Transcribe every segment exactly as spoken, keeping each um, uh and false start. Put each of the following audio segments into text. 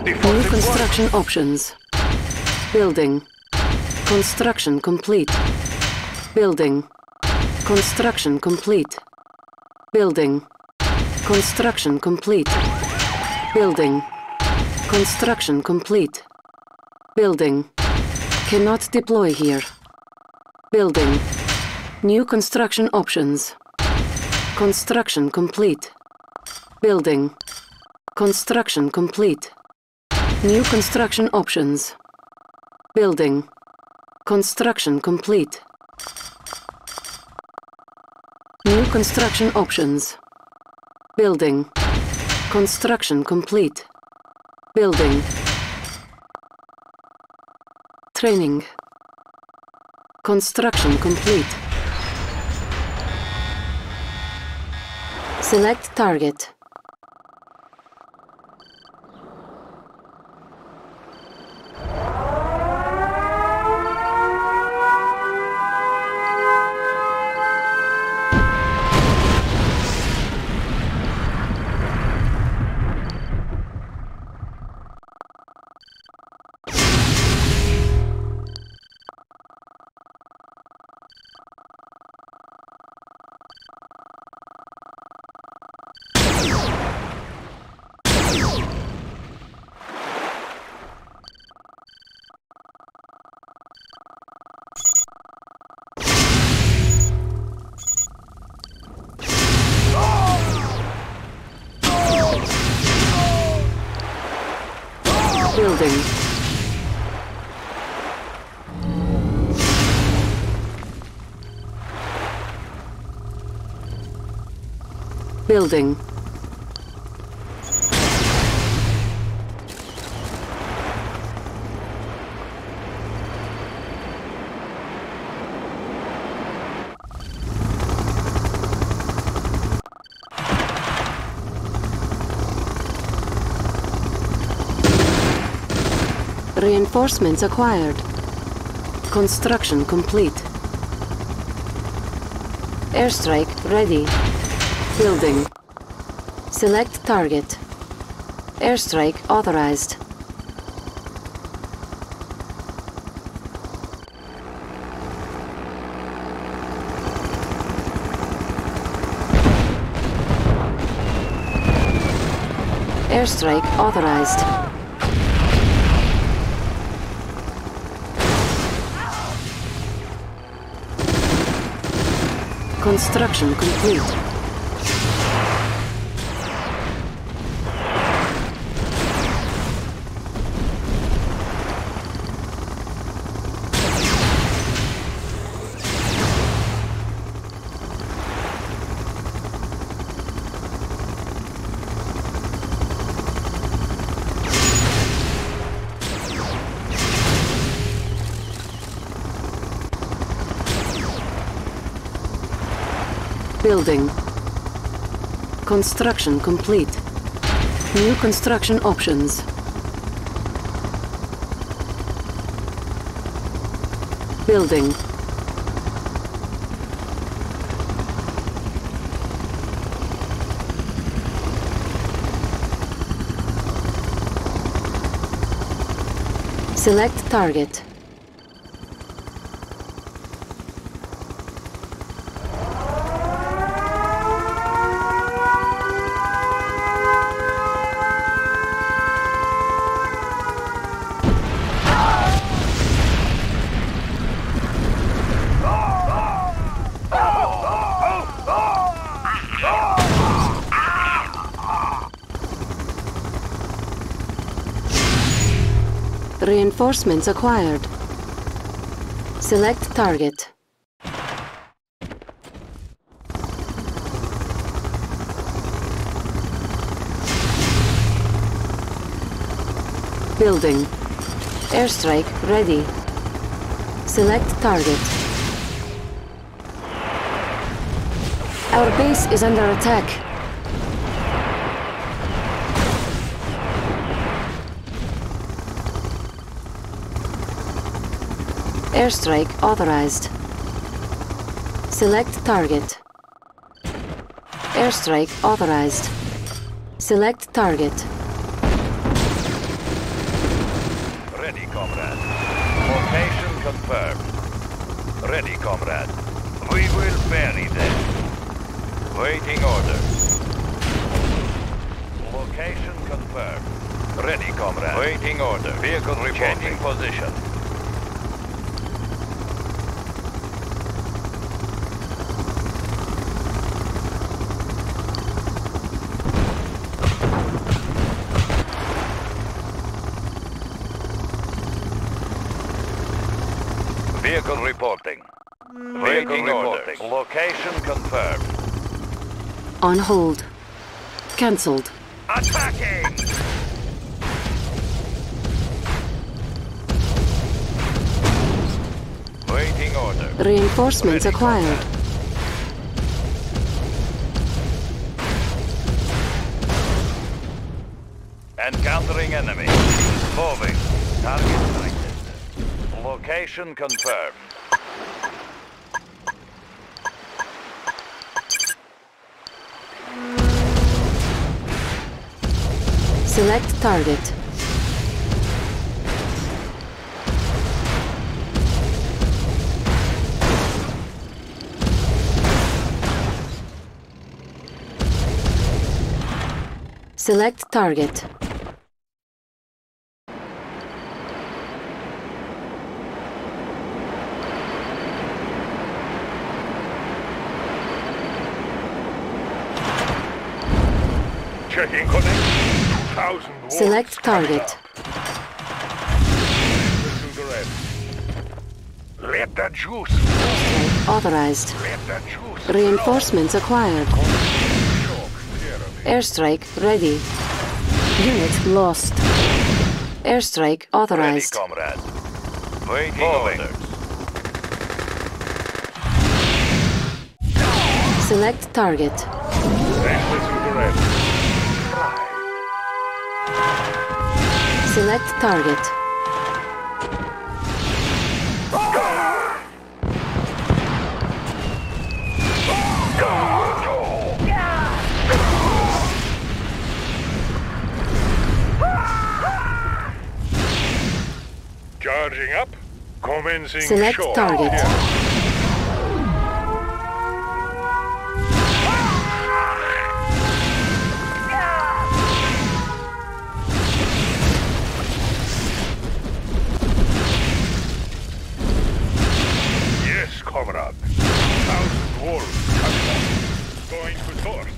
Ready for new construction deployment. Options. Building. Construction complete. Building. Construction complete. Building. Construction complete. Building. Construction complete. Building. Cannot deploy here. Building. New construction options. Construction complete. Building. Construction complete. New construction options. Building. Construction complete. New construction options. Building. Construction complete. Building. Training. Construction complete. Select target. Building. Building. Reinforcements acquired. Construction complete. Airstrike ready. Building. Select target. Airstrike authorized. Airstrike authorized. Construction complete. Building. Construction complete. New construction options. Building. Select target. Reinforcements acquired. Select target. Building. Airstrike ready. Select target. Our base is under attack. Airstrike authorized. Select target. Airstrike authorized. Select target. confirmed. Ready, comrade. We will bury them. Waiting orders. Location confirmed. Ready, comrade. Waiting order. Vehicle reporting. Changing position. Vehicle reporting. Vehicle reporting. Reporting. Location confirmed. On hold. Cancelled. Attacking! Waiting order. Reinforcements Ready acquired. Contact. Encountering enemy. Moving. Target selected. Location confirmed. Select target. Select target. Checking connection. Select target. Let the juice. Authorized. Let the juice. Reinforcements acquired. Airstrike ready. Unit lost. Airstrike authorized. Ready, comrade. Waiting orders. Select target. Select target. Charging up. Commencing Select short. target. Yeah. Comrade, thousand wolves coming up. Going to source.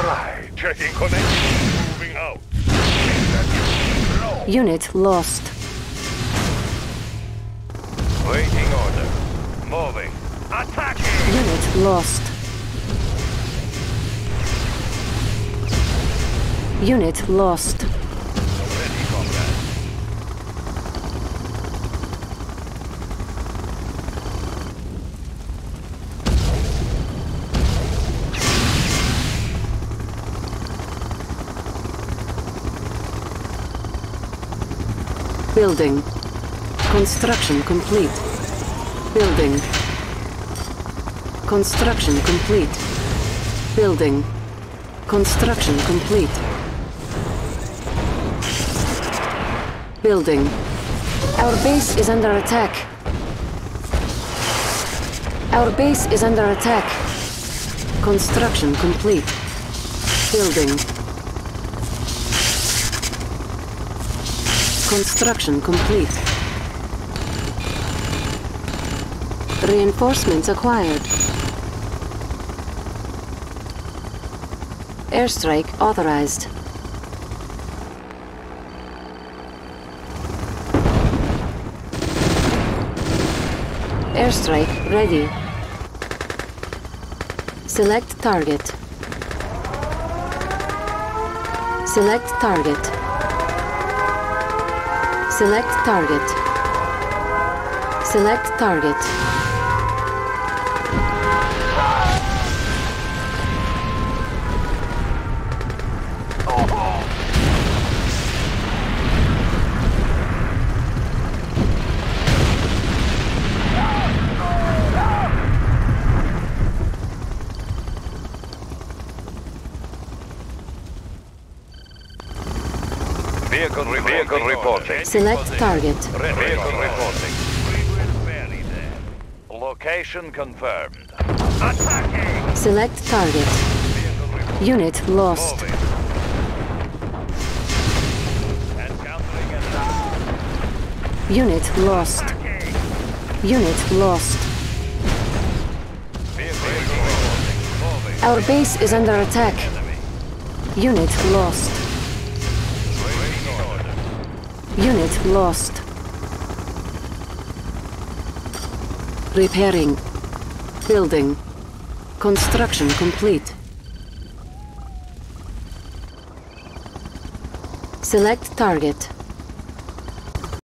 Fly. Checking connection. Moving out. Unit lost. Waiting order. Moving. Attacking. Unit lost. Unit lost. Ready, comrade. Building. Construction complete. Building. Construction complete. Building. Construction complete. Building. Our base is under attack. Our base is under attack. Construction complete. Building. Construction complete. Reinforcements acquired. Airstrike authorized. Airstrike ready. Select target. Select target. Select target. Select target. Vehicle reporting. Select target. Vehicle reporting. Location confirmed. Attacking! Select target. Unit lost. Moving. And countering enemy. Unit lost. Attacking. Unit lost. Moving. Our base is under attack. Enemy. Unit lost. Unit lost. Repairing. Building. Construction complete. Select target.